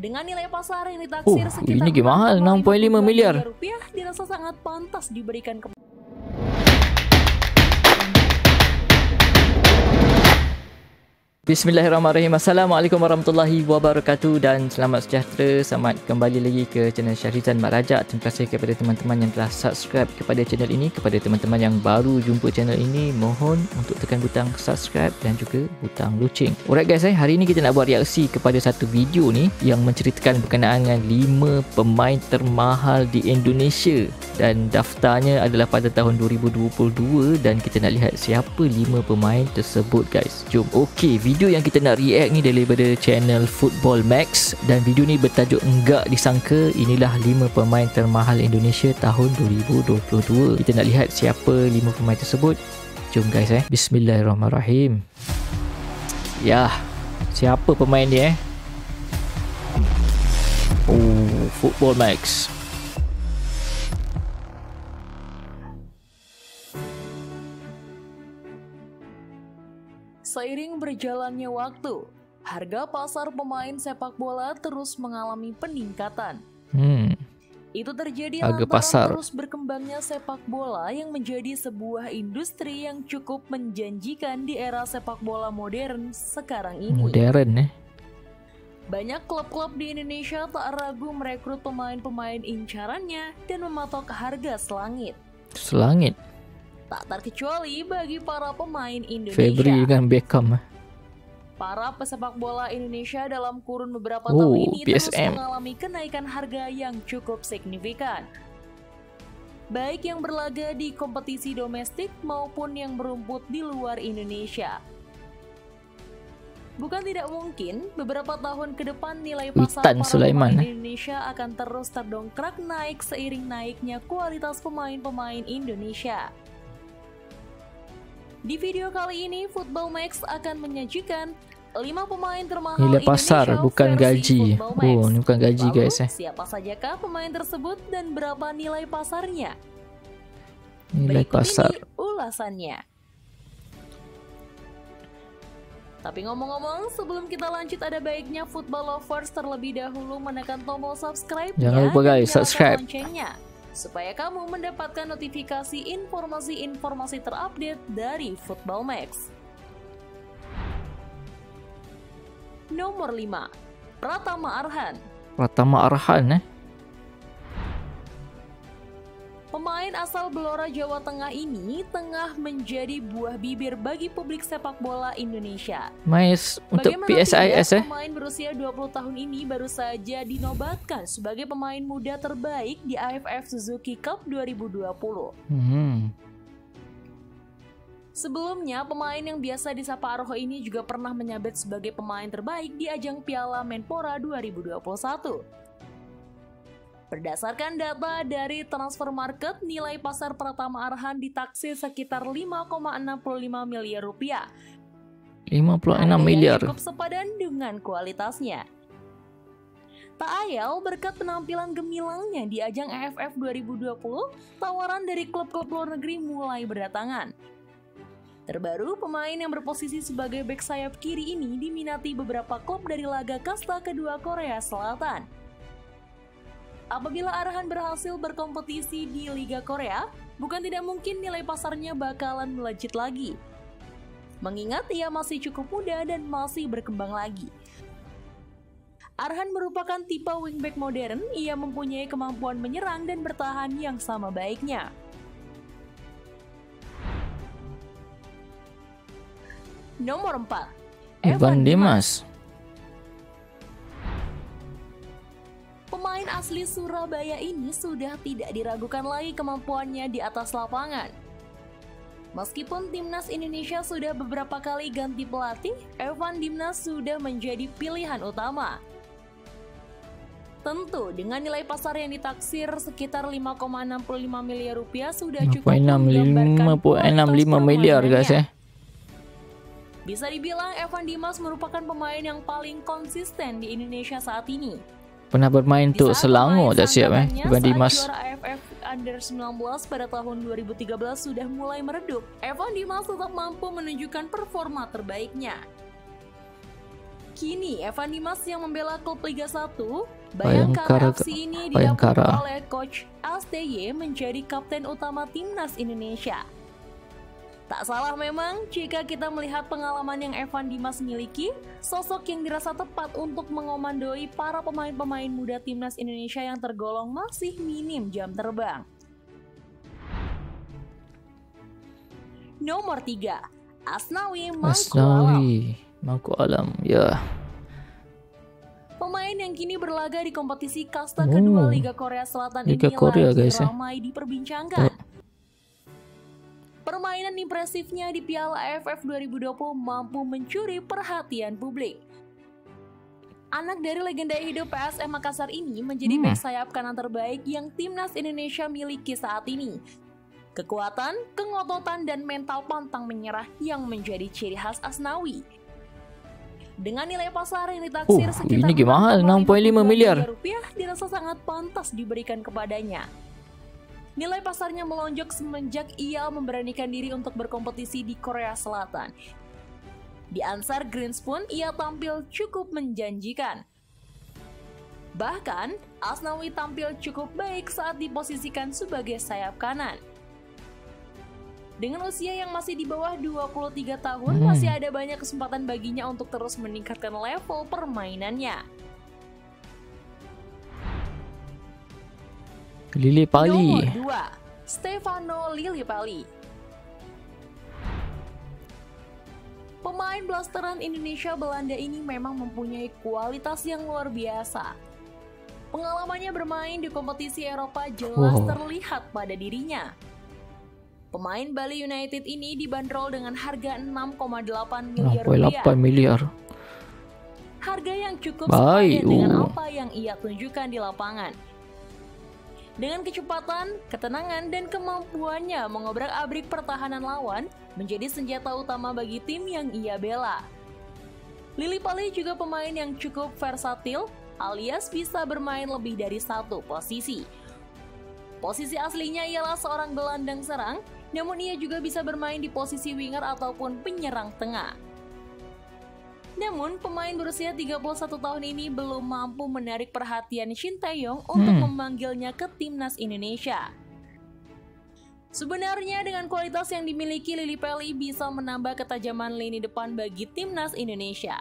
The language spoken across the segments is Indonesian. Dengan nilai pasar yang ditaksir sekitar ini gimana 6,5 miliar rupiah dirasa sangat pantas diberikan ke Bismillahirrahmanirrahim. Assalamualaikum warahmatullahi wabarakatuh dan selamat sejahtera. Selamat kembali lagi ke channel Syahrizan Mak Rajak. Terima kasih kepada teman-teman yang telah subscribe kepada channel ini. Kepada teman-teman yang baru jumpa channel ini, mohon untuk tekan butang subscribe dan juga butang loceng. Alright guys, hari ini kita nak buat reaksi kepada satu video ni yang menceritakan berkenaan dengan 5 pemain termahal di Indonesia, dan daftarnya adalah pada tahun 2022 dan kita nak lihat siapa 5 pemain tersebut guys. Jom. Okey, video yang kita nak react ni daripada channel Football Max dan video ni bertajuk Enggak Disangka Inilah 5 Pemain Termahal Indonesia Tahun 2022. Kita nak lihat siapa 5 pemain tersebut. Jom guys Bismillahirrahmanirrahim. Yah, siapa pemain dia Oh, Football Max. Seiring berjalannya waktu, harga pasar pemain sepak bola terus mengalami peningkatan. Itu terjadi lantaran terus berkembangnya sepak bola yang menjadi sebuah industri yang cukup menjanjikan di era sepak bola modern sekarang ini. Banyak klub-klub di Indonesia tak ragu merekrut pemain-pemain incarannya dan mematok harga selangit. Tak terkecuali bagi para pemain Indonesia. Febri dengan Beckham. Para pesepak bola Indonesia dalam kurun beberapa tahun ini terus mengalami kenaikan harga yang cukup signifikan. Baik yang berlaga di kompetisi domestik maupun yang berumput di luar Indonesia. Bukan tidak mungkin, beberapa tahun ke depan nilai pasar pemain Indonesia akan terus terdongkrak naik seiring naiknya kualitas pemain-pemain Indonesia. Di video kali ini, Football Max akan menyajikan 5 pemain termahal nilai pasar, Indonesia bukan gaji. Oh, ini bukan gaji guys. Siapa sajakah pemain tersebut dan berapa nilai pasarnya? Nilai berikut pasar. Ini ulasannya. Tapi ngomong-ngomong, sebelum kita lanjut ada baiknya football lovers terlebih dahulu menekan tombol subscribe. Jangan lupa guys, subscribe. Supaya kamu mendapatkan notifikasi informasi-informasi terupdate dari Football Max. Nomor 5, Pratama Arhan. Pemain asal Blora, Jawa Tengah ini tengah menjadi buah bibir bagi publik sepak bola Indonesia. Untuk PSIS pemain berusia 20 tahun ini baru saja dinobatkan sebagai pemain muda terbaik di AFF Suzuki Cup 2020. Sebelumnya, pemain yang biasa disapa Arho ini juga pernah menyabet sebagai pemain terbaik di ajang Piala Menpora 2021. Berdasarkan data dari Transfermarkt, nilai pasar Pratama Arhan ditaksir sekitar 5,65 miliar rupiah. 56 miliar. Cukup sepadan dengan kualitasnya. Tak ayal berkat penampilan gemilangnya di ajang AFF 2020, tawaran dari klub-klub luar negeri mulai berdatangan. Terbaru, pemain yang berposisi sebagai bek sayap kiri ini diminati beberapa klub dari laga kasta kedua Korea Selatan. Apabila Arhan berhasil berkompetisi di Liga Korea, bukan tidak mungkin nilai pasarnya bakalan melejit lagi. Mengingat ia masih cukup muda dan masih berkembang lagi. Arhan merupakan tipe wingback modern, ia mempunyai kemampuan menyerang dan bertahan yang sama baiknya. Nomor 4, Evan Dimas. Pemain asli Surabaya ini sudah tidak diragukan lagi kemampuannya di atas lapangan. Meskipun timnas Indonesia sudah beberapa kali ganti pelatih, Evan Dimas sudah menjadi pilihan utama. Tentu dengan nilai pasar yang ditaksir sekitar 5,65 miliar rupiah sudah cukup menggambarkan kualitas miliar guys ya. Bisa dibilang Evan Dimas merupakan pemain yang paling konsisten di Indonesia saat ini. Pernah bermain untuk Selangor dah siap Evan Dimas. Juara AFF Under-19 pada tahun 2013 sudah mulai meredup. Evan Dimas tetap mampu menunjukkan performa terbaiknya. Kini Evan Dimas yang membela klub Liga 1 Bayangkara FC ini didapat oleh coach STY menjadi kapten utama timnas Indonesia. Tak salah memang jika kita melihat pengalaman yang Evan Dimas miliki, sosok yang dirasa tepat untuk mengomandoi para pemain-pemain muda timnas Indonesia yang tergolong masih minim jam terbang. Nomor 3, Asnawi Mangkualam. Ya. Pemain yang kini berlaga di kompetisi kasta kedua Liga Korea Selatan ini ramai diperbincangkan. Permainan impresifnya di Piala AFF 2020 mampu mencuri perhatian publik. Anak dari legenda hidup PSM Makassar ini menjadi bek sayap kanan terbaik yang timnas Indonesia miliki saat ini. Kekuatan, kengototan, dan mental pantang menyerah yang menjadi ciri khas Asnawi. Dengan nilai pasar yang ditaksir sekitar 6,5 miliar rupiah, dirasa sangat pantas diberikan kepadanya. Nilai pasarnya melonjak semenjak ia memberanikan diri untuk berkompetisi di Korea Selatan. Di Ansar Greens pun ia tampil cukup menjanjikan. Bahkan, Asnawi tampil cukup baik saat diposisikan sebagai sayap kanan. Dengan usia yang masih di bawah 23 tahun, masih ada banyak kesempatan baginya untuk terus meningkatkan level permainannya. Lilipaly. Nomor 2, Stefano Lilipaly. Pemain blasteran Indonesia Belanda ini memang mempunyai kualitas yang luar biasa. Pengalamannya bermain di kompetisi Eropa jelas terlihat pada dirinya. Pemain Bali United ini dibanderol dengan harga 6,8 miliar rupiah. Harga yang cukup sesuai dengan apa yang ia tunjukkan di lapangan. Dengan kecepatan, ketenangan, dan kemampuannya mengobrak-abrik pertahanan lawan menjadi senjata utama bagi tim yang ia bela. Lilipaly juga pemain yang cukup versatil, alias bisa bermain lebih dari satu posisi. Posisi aslinya ialah seorang gelandang serang, namun ia juga bisa bermain di posisi winger ataupun penyerang tengah. Namun, pemain berusia 31 tahun ini belum mampu menarik perhatian Shin Taeyong untuk memanggilnya ke timnas Indonesia. Sebenarnya dengan kualitas yang dimiliki, Lilipaly bisa menambah ketajaman lini depan bagi timnas Indonesia.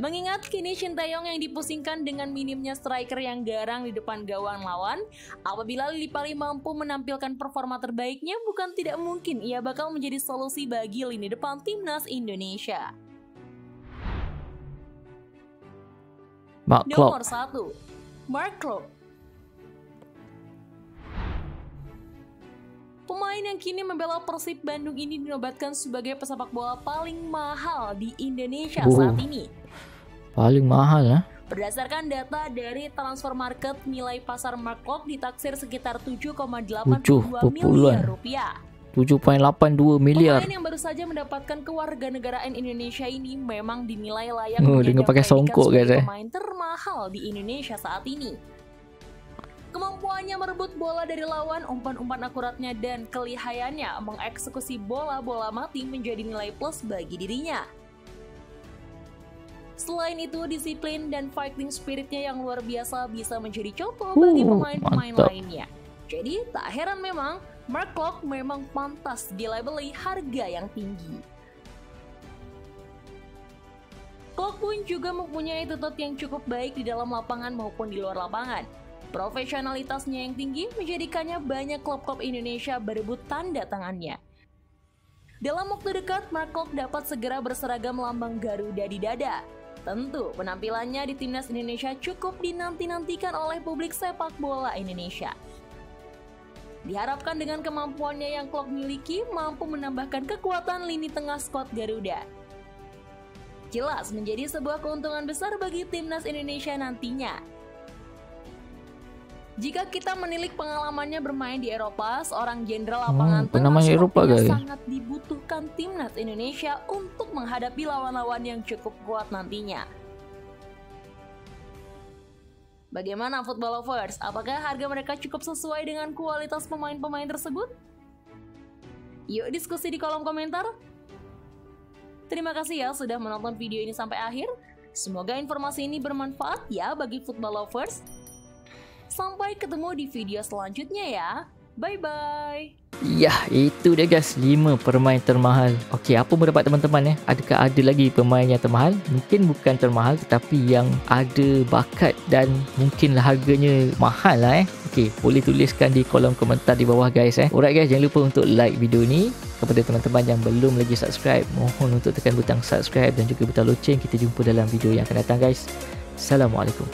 Mengingat kini Shin Taeyong yang dipusingkan dengan minimnya striker yang garang di depan gawang lawan, apabila Lilipaly mampu menampilkan performa terbaiknya, bukan tidak mungkin ia bakal menjadi solusi bagi lini depan timnas Indonesia. Nomor 1, Marc Klok. Pemain yang kini membela Persib Bandung ini dinobatkan sebagai pesepak bola paling mahal di Indonesia saat ini. Paling mahal ya? Berdasarkan data dari Transfermarkt, nilai pasar Marc Klok ditaksir sekitar 7,82 miliar rupiah. 7,82 miliar. Pemain yang baru saja mendapatkan kewarganegaraan Indonesia ini memang dinilai layak dengan pakai songkok guys. Pemain termahal di Indonesia saat ini. Kemampuannya merebut bola dari lawan, umpan-umpan akuratnya dan kelihayannya mengeksekusi bola-bola mati menjadi nilai plus bagi dirinya. Selain itu, disiplin dan fighting spiritnya yang luar biasa bisa menjadi contoh bagi pemain-pemain lainnya. Jadi tak heran memang Marc Klok memang pantas dilabeli harga yang tinggi. Klok pun juga mempunyai tutut yang cukup baik di dalam lapangan maupun di luar lapangan. Profesionalitasnya yang tinggi menjadikannya banyak klub-klub Indonesia berebut tanda tangannya. Dalam waktu dekat, Marc Klok dapat segera berseragam lambang Garuda di dada. Tentu penampilannya di timnas Indonesia cukup dinanti-nantikan oleh publik sepak bola Indonesia. Diharapkan dengan kemampuannya yang Klok miliki mampu menambahkan kekuatan lini tengah skuad Garuda. Jelas menjadi sebuah keuntungan besar bagi timnas Indonesia nantinya. Jika kita menilik pengalamannya bermain di Eropa, seorang jenderal lapangan tengah sangat dibutuhkan timnas Indonesia untuk menghadapi lawan-lawan yang cukup kuat nantinya. Bagaimana football lovers? Apakah harga mereka cukup sesuai dengan kualitas pemain-pemain tersebut? Yuk diskusi di kolom komentar. Terima kasih ya sudah menonton video ini sampai akhir. Semoga informasi ini bermanfaat ya bagi football lovers. Sampai ketemu di video selanjutnya ya. Bye-bye. Yah, itu dia guys, 5 pemain termahal. Okey, apa pendapat teman-teman ya? Adakah ada lagi pemain yang termahal? Mungkin bukan termahal tetapi yang ada bakat dan mungkinlah harganya mahal lah eh. Okey, boleh tuliskan di kolom komentar di bawah guys eh. Alright guys, jangan lupa untuk like video ni. Kepada teman-teman yang belum lagi subscribe, mohon untuk tekan butang subscribe dan juga butang loceng. Kita jumpa dalam video yang akan datang guys. Assalamualaikum.